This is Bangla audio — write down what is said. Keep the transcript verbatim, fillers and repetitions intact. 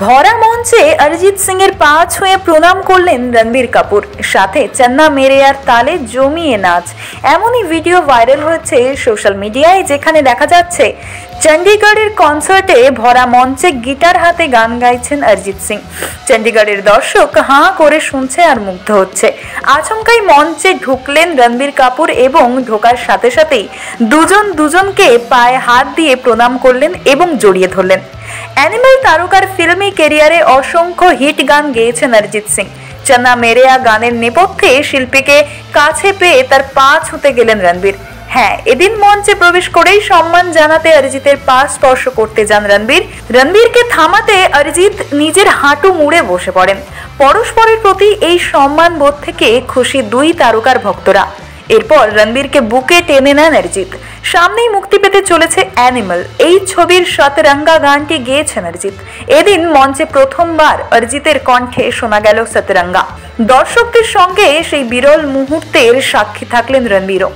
ভরা মঞ্চে অরিজিৎ সিং এর পা ছুঁয়ে প্রণাম করলেন রণবীর কাপুর, সাথে চন্না মেরে আর তালে জমিয়ে নাচ। এমনই ভিডিও ভাইরাল হয়েছে সোশ্যাল মিডিয়ায়, যেখানে দেখা যাচ্ছে চণ্ডীগড়ের কনসার্টে ভরা মঞ্চে গিটার হাতে গান গাইছেন অরিজিৎ সিং। চণ্ডীগড়ের দর্শক হাঁ করে শুনছে আর মুগ্ধ হচ্ছে। আচমকাই মঞ্চে ঢুকলেন রণবীর কাপুর এবং ঢোকার সাথে সাথেই দুজন দুজনকে পায়ে হাত দিয়ে প্রণাম করলেন এবং জড়িয়ে ধরলেন। অ্যানিমাল তারকার ফিল্মি ক্যারিয়ারে অসংখ্য হিট গান গেয়েছেন অরিজিৎ সিং। চন্না মেরেয়া গানের নেপথ্যে শিল্পীকে কাছে পেয়ে তার পা ছুঁতে গেলেন রণবীর। হ্যাঁ, এদিন মঞ্চে প্রবেশ করেই সম্মান জানাতে অরিজিতের পা স্পর্শ করতে যান রণবীর। রণবীরকে থামাতে অরিজিৎ নিজের হাঁটু মুড়ে বসে পড়েন। পরস্পরের প্রতি এই সম্মান বোধ থেকে খুশি দুই তারকার ভক্তরা। এরপর রণবীরকে বুকে টেনে নেন অরিজিৎ। সামনেই মুক্তি পেতে চলেছে অ্যানিমাল, এই ছবির সতরঙ্গা গানটি গেয়েছেন অরিজিৎ। এদিন মঞ্চে প্রথমবার অরিজিতের কণ্ঠে শোনা গেল সতরঙ্গা। দর্শকদের সঙ্গে সেই বিরল মুহূর্তের সাক্ষী থাকলেন রণবীরও।